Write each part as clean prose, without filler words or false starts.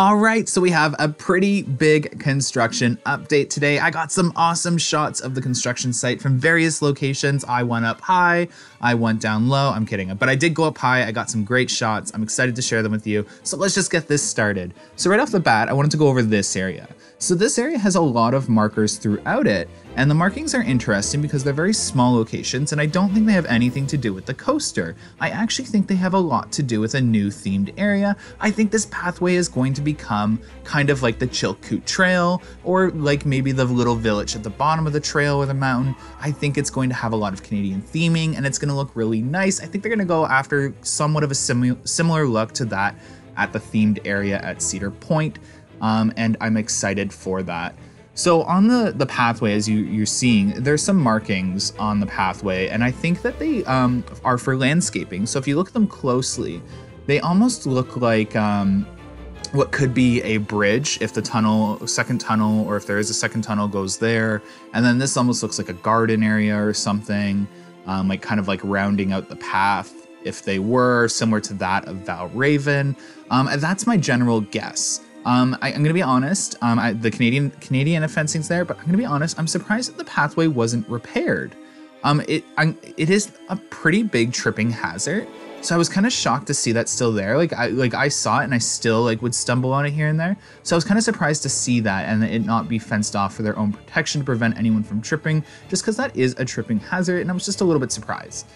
All right, so we have a pretty big construction update today. I got some awesome shots of the construction site from various locations. I went up high, I went down low. I'm kidding, but I did go up high. I got some great shots. I'm excited to share them with you. So let's just get this started. So right off the bat, I wanted to go over this area. So this area has a lot of markers throughout it, and the markings are interesting because they're very small locations, and I don't think they have anything to do with the coaster. I actually think they have a lot to do with a new themed area. I think this pathway is going to become kind of like the Chilkoot Trail, or like maybe the little village at the bottom of the trail or the mountain. I think it's going to have a lot of Canadian theming, and it's going to look really nice. I think they're going to go after somewhat of a similar look to that at the themed area at Cedar Point. And I'm excited for that. So on the pathway, as you're seeing, there's some markings on the pathway, and I think that they are for landscaping. So if you look at them closely, they almost look like what could be a bridge if the second tunnel, or if there is a second tunnel, goes there. And then this almost looks like a garden area or something, like kind of like rounding out the path, if they were, similar to that of Valravn. That's my general guess. I'm gonna be honest, the Canadian fencing's there, but I'm gonna be honest, I'm surprised that the pathway wasn't repaired. It is a pretty big tripping hazard, so I was kind of shocked to see that still there. Like I saw it and I still would stumble on it here and there. So I was kind of surprised to see that and it not be fenced off for their own protection to prevent anyone from tripping, just because that is a tripping hazard, and I was just a little bit surprised.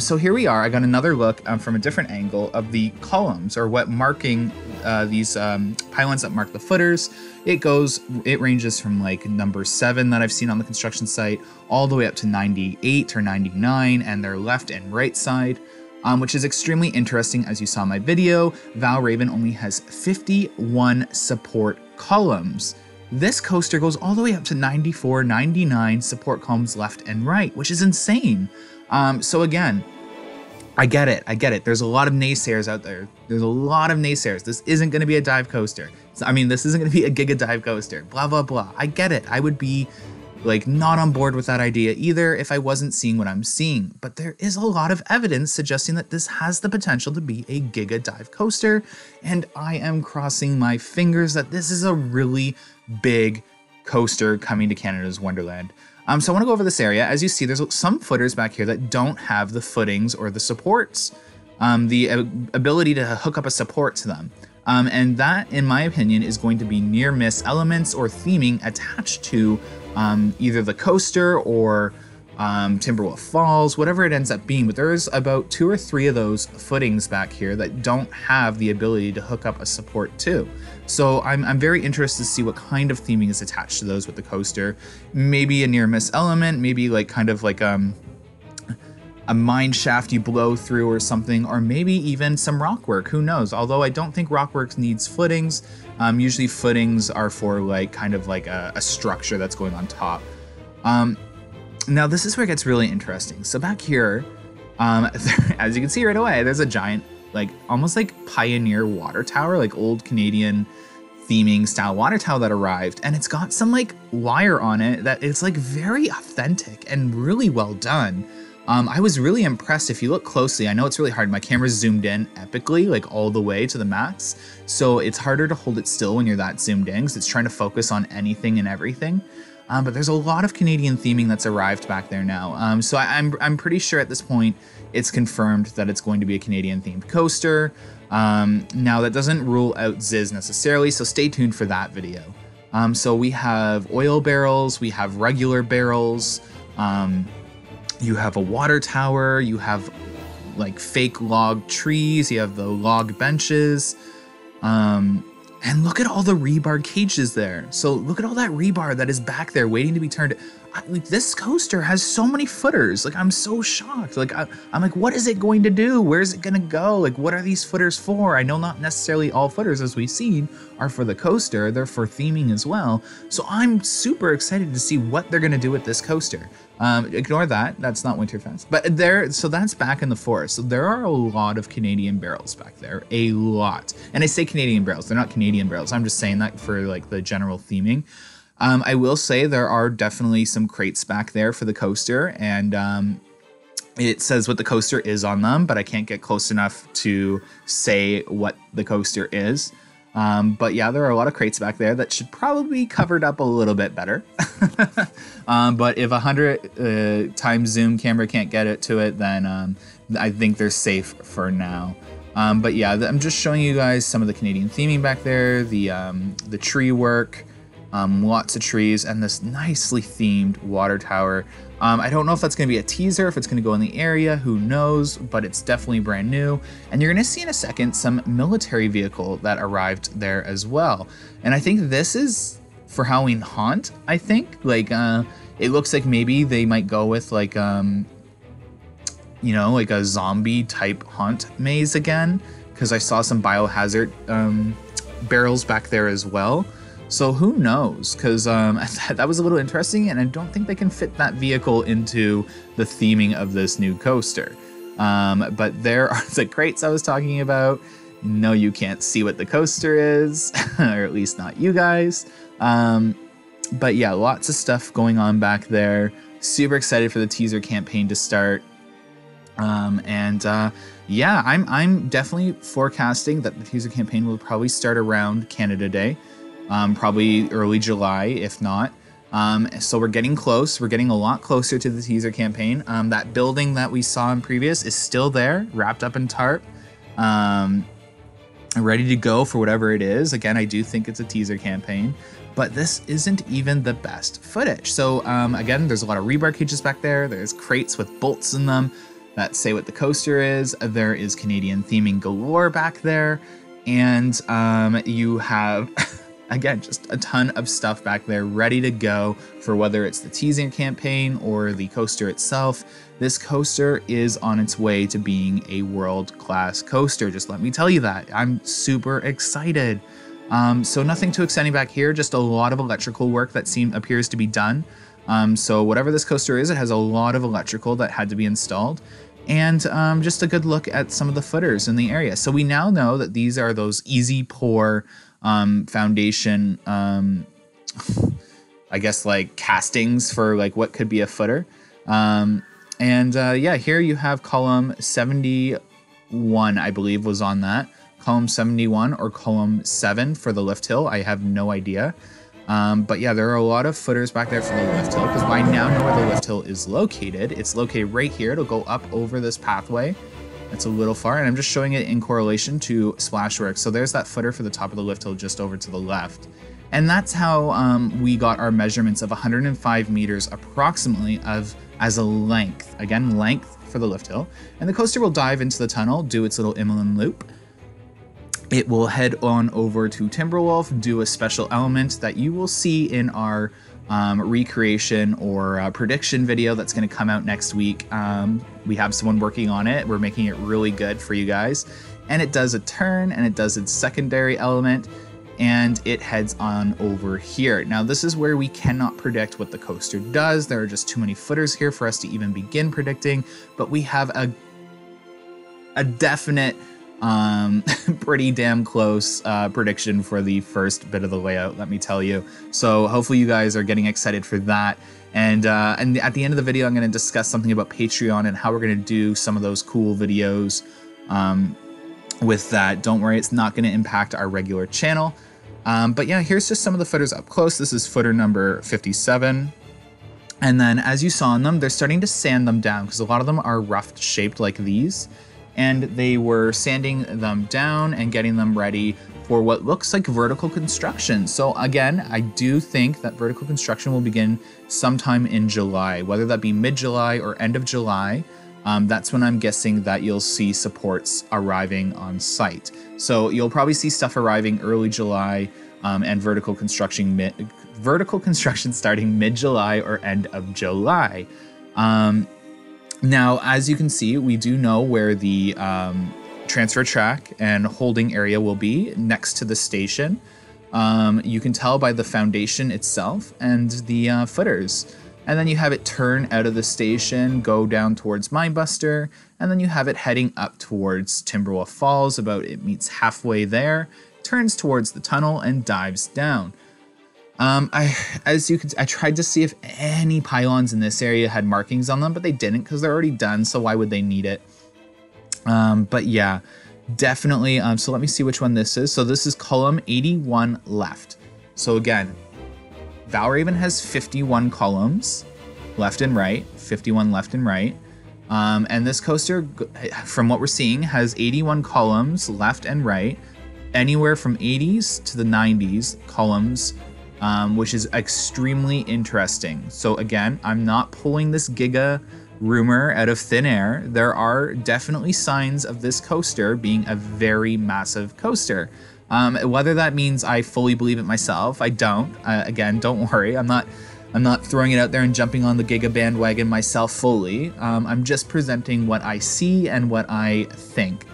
So here we are. I got another look from a different angle of the columns, or what marking these pylons that mark the footers. It ranges from like number 7 that I've seen on the construction site all the way up to 98 or 99, and their left and right side, which is extremely interesting. As you saw in my video, Valravn only has 51 support columns. This coaster goes all the way up to 94, 99 support columns left and right, which is insane. So again, I get it. There's a lot of naysayers out there. There's a lot of naysayers. This isn't going to be a dive coaster. I mean, this isn't going to be a giga dive coaster, blah, blah, blah. I get it. I would be like not on board with that idea either if I wasn't seeing what I'm seeing. But there is a lot of evidence suggesting that this has the potential to be a giga dive coaster. And I am crossing my fingers that this is a really big coaster coming to Canada's Wonderland. So I want to go over this area. As you see, there's some footers back here that don't have the footings or the supports, the ability to hook up a support to them. And that, in my opinion, is going to be near-miss elements or theming attached to either the coaster or Timberwolf Falls, whatever it ends up being. But there's about 2 or 3 of those footings back here that don't have the ability to hook up a support to. So I'm very interested to see what kind of theming is attached to those with the coaster. Maybe a near-miss element, maybe like kind of like a mine shaft you blow through or something, or maybe even some rock work, who knows? Although I don't think rock work needs footings. Usually footings are for like kind of like a structure that's going on top. Now this is where it gets really interesting. So back here, as you can see right away, there's a giant, like almost like pioneer water tower, like old Canadian theming style water tower that arrived, and it's got some like wire on it that it's like very authentic and really well done. I was really impressed. If you look closely, I know it's really hard. My camera's zoomed in epically, like all the way to the max. So it's harder to hold it still when you're that zoomed in, because it's trying to focus on anything and everything. But there's a lot of Canadian theming that's arrived back there now. So I'm pretty sure at this point it's confirmed that it's going to be a Canadian themed coaster. Now that doesn't rule out Ziz necessarily, so stay tuned for that video. So we have oil barrels, we have regular barrels, you have a water tower, you have like fake log trees, you have the log benches, and look at all the rebar cages there. So look at all that rebar that is back there waiting to be turned. Like this coaster has so many footers. Like I'm so shocked. Like I'm like, what is it going to do? Where's it gonna go? Like what are these footers for? I know not necessarily all footers, as we've seen, are for the coaster. They're for theming as well. So I'm super excited to see what they're gonna do with this coaster. Ignore that. That's not Winterfest. But there, so that's back in the forest. So there are a lot of Canadian barrels back there. A lot. And I say Canadian barrels. They're not Canadian barrels. I'm just saying that for like the general theming. I will say there are definitely some crates back there for the coaster, and it says what the coaster is on them, but I can't get close enough to say what the coaster is. But yeah, there are a lot of crates back there that should probably be covered up a little bit better. But if 100 times zoom camera can't get it to it, then I think they're safe for now. But yeah, I'm just showing you guys some of the Canadian theming back there, the tree work, lots of trees, and this nicely themed water tower. I don't know if that's going to be a teaser, if it's going to go in the area, who knows, but it's definitely brand new. And you're going to see in a second some military vehicle that arrived there as well. And I think this is for Halloween Haunt, I think. Like, it looks like maybe they might go with, like, you know, like a zombie type haunt maze again, because I saw some biohazard barrels back there as well. So who knows? Because that was a little interesting, and I don't think they can fit that vehicle into the theming of this new coaster. But there are the crates I was talking about. No, you can't see what the coaster is, or at least not you guys. But yeah, lots of stuff going on back there. Super excited for the teaser campaign to start. Yeah, I'm definitely forecasting that the teaser campaign will probably start around Canada Day. Probably early July, if not. So we're getting close. We're getting a lot closer to the teaser campaign. That building that we saw in previous is still there, wrapped up in tarp, ready to go for whatever it is. Again, I do think it's a teaser campaign, but this isn't even the best footage. So again, there's a lot of rebar cages back there. There's crates with bolts in them that say what the coaster is. There is Canadian theming galore back there. And you have... Again, just a ton of stuff back there ready to go for whether it's the teasing campaign or the coaster itself. This coaster is on its way to being a world-class coaster. Just let me tell you that. I'm super excited. So nothing too exciting back here, just a lot of electrical work that appears to be done. So whatever this coaster is, it has a lot of electrical that had to be installed. And just a good look at some of the footers in the area. So we now know that these are those easy pour foundation, I guess, like, castings for, like, what could be a footer. Yeah, here you have column 71, I believe, was on that. Column 71 or column 7 for the lift hill. I have no idea. But yeah, there are a lot of footers back there for the lift hill, because I now know where the lift hill is located. It's located right here. It'll go up over this pathway. It's a little far, and I'm just showing it in correlation to Splashworks. So there's that footer for the top of the lift hill just over to the left. And that's how we got our measurements of 105 meters approximately as a length. Again, length for the lift hill. And the coaster will dive into the tunnel, do its little inland loop. It will head on over to Timberwolf, do a special element that you will see in our recreation or prediction video that's going to come out next week. We have someone working on it. We're making it really good for you guys. And it does a turn, and it does its secondary element, and it heads on over here. Now, this is where we cannot predict what the coaster does. There are just too many footers here for us to even begin predicting, but we have a definite, pretty damn close prediction for the first bit of the layout, let me tell you. So hopefully you guys are getting excited for that. And at the end of the video, I'm going to discuss something about Patreon and how we're going to do some of those cool videos with that. Don't worry, it's not going to impact our regular channel. But yeah, here's just some of the footers up close. This is footer number 57. And then as you saw in them, they're starting to sand them down because a lot of them are rough shaped like these. And they were sanding them down and getting them ready for what looks like vertical construction. So again, I do think that vertical construction will begin sometime in July, whether that be mid-July or end of July. That's when I'm guessing that you'll see supports arriving on site. So you'll probably see stuff arriving early July and vertical construction starting mid-July or end of July. Now, as you can see, we do know where the transfer track and holding area will be next to the station. You can tell by the foundation itself and the footers. And then you have it turn out of the station, go down towards Mindbuster, and then you have it heading up towards Timberwolf Falls. About it meets halfway there, turns towards the tunnel, and dives down. I tried to see if any pylons in this area had markings on them, but they didn't because they're already done. So why would they need it? But yeah, Definitely. So let me see which one this is. So this is column 81 left. So again, Valravn has 51 columns left and right, 51 left and right. And this coaster, from what we're seeing, has 81 columns left and right, anywhere from 80s to the 90s columns, which is extremely interesting. So again, I'm not pulling this giga rumor out of thin air. There are definitely signs of this coaster being a very massive coaster. Whether that means I fully believe it myself, I don't. Again, don't worry. I'm not throwing it out there and jumping on the giga bandwagon myself fully. I'm just presenting what I see and what I think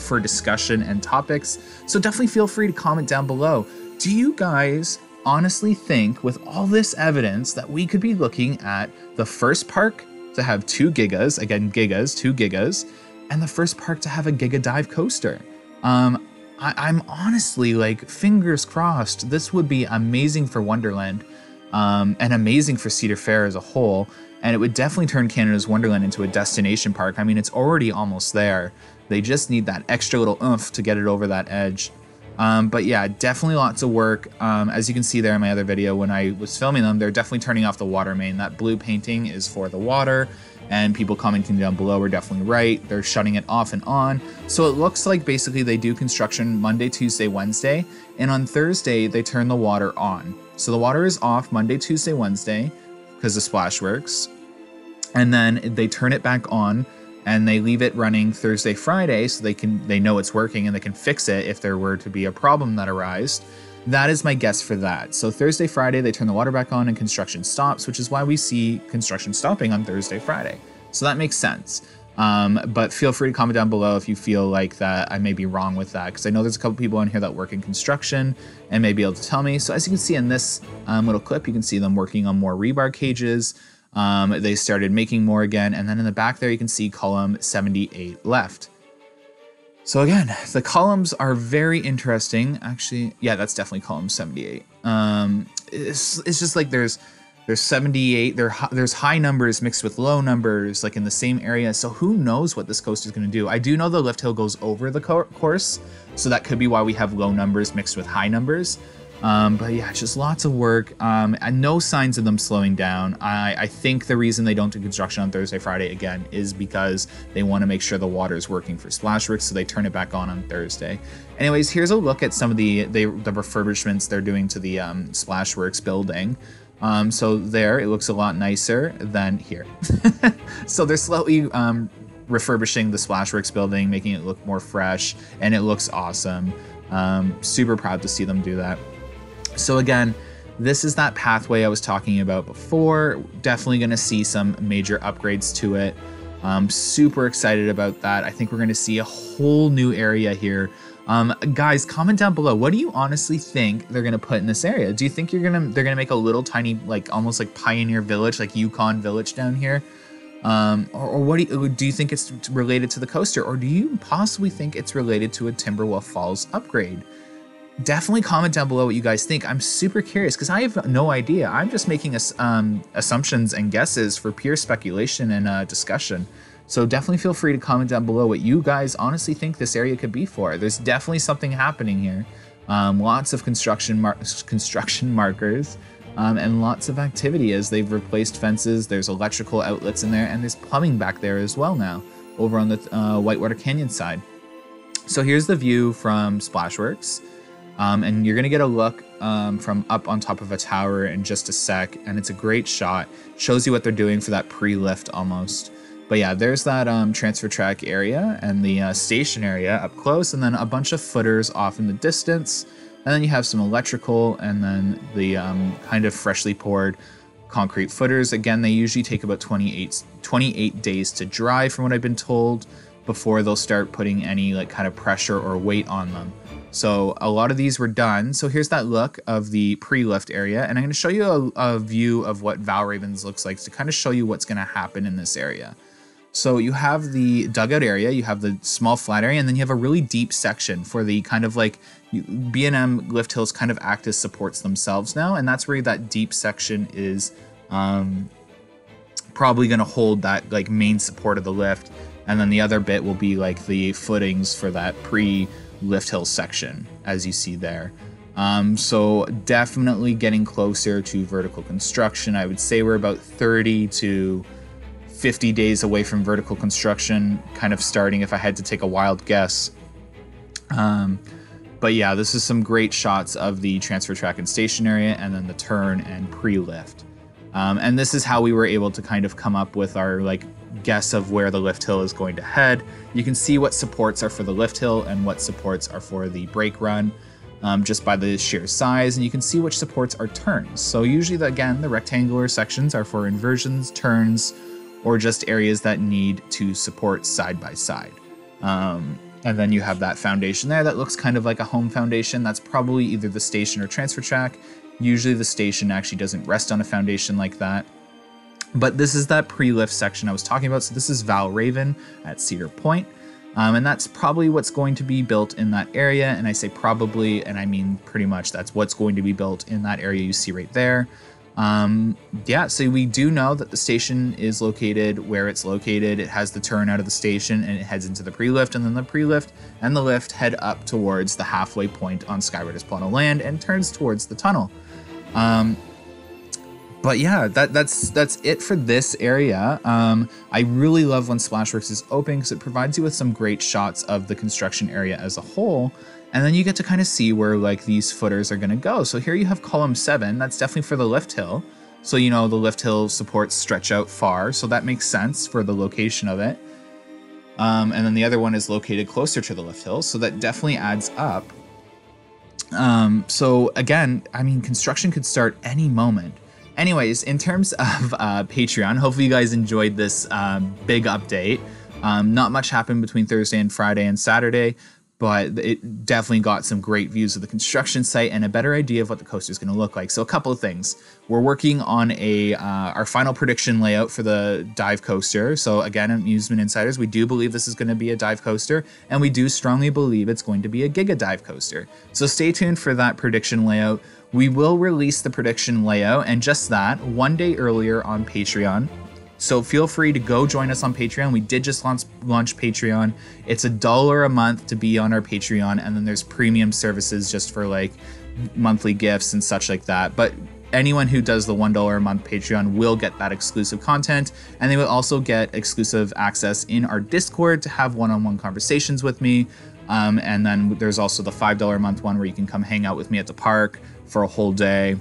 for discussion and topics. So definitely feel free to comment down below. Do you guys honestly think, with all this evidence, that we could be looking at the first park to have 2 gigas, again, gigas, 2 gigas, and the first park to have a giga dive coaster? I'm honestly, like, fingers crossed, this would be amazing for Wonderland. And amazing for Cedar Fair as a whole, and it would definitely turn Canada's Wonderland into a destination park. I mean, it's already almost there. They just need that extra little oomph to get it over that edge. But yeah, definitely lots of work. As you can see there in my other video when I was filming them, they're definitely turning off the water main. That blue painting is for the water, and people commenting down below are definitely right. They're shutting it off and on. So it looks like basically they do construction Monday, Tuesday, Wednesday, and on Thursday they turn the water on. So the water is off Monday, Tuesday, Wednesday because of Splashworks. And then they turn it back on and they leave it running Thursday, Friday so they know it's working and they can fix it if there were to be a problem that arose. That is my guess for that. So Thursday, Friday, they turn the water back on and construction stops, which is why we see construction stopping on Thursday, Friday. So that makes sense. But feel free to comment down below if you feel like that I may be wrong with that, because I know there's a couple people on here that work in construction and may be able to tell me. So as you can see in this little clip, you can see them working on more rebar cages. They started making more again. And then in the back there, you can see column 78 left. So again, the columns are very interesting. Actually, yeah, that's definitely column 78. It's just like there's 78, there's high numbers mixed with low numbers, like in the same area. So who knows what this coaster is going to do? I do know the lift hill goes over the course, so that could be why we have low numbers mixed with high numbers. But yeah, just lots of work, and no signs of them slowing down. I think the reason they don't do construction on Thursday, Friday again is because they want to make sure the water is working for Splashworks, so they turn it back on Thursday. Anyways, here's a look at some of the refurbishments they're doing to the Splashworks building. So there, it looks a lot nicer than here. So they're slowly refurbishing the Splashworks building, making it look more fresh, and it looks awesome. Super proud to see them do that. So again, this is that pathway I was talking about before. Definitely going to see some major upgrades to it. I'm super excited about that. I think we're going to see a whole new area here. Guys, comment down below. What do you honestly think they're gonna put in this area? Do you think they're gonna make a little tiny, like almost like Pioneer Village, like Yukon Village down here? Or what do you think it's related to the coaster, or do you possibly think it's related to a Timberwolf Falls upgrade? Definitely comment down below what you guys think. I'm super curious because I have no idea. I'm just making assumptions and guesses for pure speculation and discussion. So definitely feel free to comment down below what you guys honestly think this area could be for. There's definitely something happening here. Lots of construction markers and lots of activity as they've replaced fences. There's electrical outlets in there and there's plumbing back there as well now over on the Whitewater Canyon side. So here's the view from Splashworks. And you're going to get a look from up on top of a tower in just a sec. And it's a great shot. Shows you what they're doing for that pre-lift almost. But yeah, there's that transfer track area and the station area up close, and then a bunch of footers off in the distance. And then you have some electrical and then the kind of freshly poured concrete footers. Again, they usually take about 28 days to dry from what I've been told before they'll start putting any like kind of pressure or weight on them. So a lot of these were done. So here's that look of the pre-lift area. And I'm going to show you a view of what Valravn's looks like to kind of show you what's going to happen in this area. So you have the dugout area, you have the small flat area, and then you have a really deep section for the kind of like B&M lift hills kind of act as supports themselves now. And that's where that deep section is probably going to hold that like main support of the lift. And then the other bit will be like the footings for that pre-lift hill section, as you see there. So definitely getting closer to vertical construction. I would say we're about 30 to 50 days away from vertical construction, kind of starting, if I had to take a wild guess. But yeah, this is some great shots of the transfer track and station area, and then the turn and pre-lift. And this is how we were able to kind of come up with our like guess of where the lift hill is going to head. You can see what supports are for the lift hill and what supports are for the brake run, just by the sheer size. And you can see which supports are turns. So usually, again, the rectangular sections are for inversions, turns, or just areas that need to support side by side. And then you have that foundation there that looks kind of like a home foundation. That's probably either the station or transfer track. Usually the station actually doesn't rest on a foundation like that. But this is that pre-lift section I was talking about. So this is Valravn at Cedar Point. And that's probably what's going to be built in that area. And I say probably, and I mean pretty much that's what's going to be built in that area you see right there. Yeah, so we do know that the station is located where it's located. It has the turn out of the station and it heads into the pre-lift, and then the pre-lift and the lift head up towards the halfway point on Skyward as Plano Land and turns towards the tunnel. But yeah, that's it for this area. I really love when Splashworks is open because it provides you with some great shots of the construction area as a whole. And then you get to kind of see where like these footers are going to go. So here you have column 7. That's definitely for the lift hill. So, you know, the lift hill supports stretch out far. So that makes sense for the location of it. And then the other one is located closer to the lift hill. So that definitely adds up. So again, I mean, construction could start any moment. Anyways, in terms of Patreon, hopefully you guys enjoyed this big update. Not much happened between Thursday and Friday and Saturday, but it definitely got some great views of the construction site and a better idea of what the coaster is going to look like. So a couple of things. We're working on our final prediction layout for the dive coaster. So again, Amusement Insiders, we do believe this is going to be a dive coaster, and we do strongly believe it's going to be a Giga dive coaster. So stay tuned for that prediction layout. We will release the prediction layout and just that one day earlier on Patreon. So feel free to go join us on Patreon. We did just launch Patreon. It's $1 a month to be on our Patreon. And then there's premium services just for like monthly gifts and such like that. But anyone who does the $1 a month Patreon will get that exclusive content. And they will also get exclusive access in our Discord to have one-on-one conversations with me. And then there's also the $5 a month one where you can come hang out with me at the park for a whole day.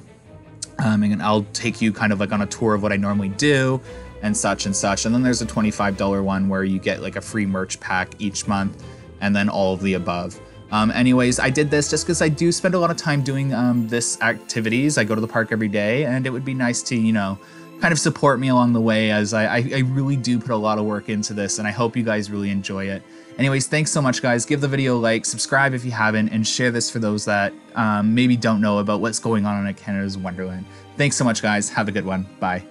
And I'll take you kind of like on a tour of what I normally do. And such and such. And then there's a $25 one where you get like a free merch pack each month and then all of the above. Anyways, I did this just because I do spend a lot of time doing this activities. I go to the park every day, and it would be nice to, you know, kind of support me along the way, as I really do put a lot of work into this, and I hope you guys really enjoy it. Anyways, thanks so much, guys. Give the video a like, subscribe if you haven't, and share this for those that maybe don't know about what's going on at Canada's Wonderland. Thanks so much, guys. Have a good one. Bye.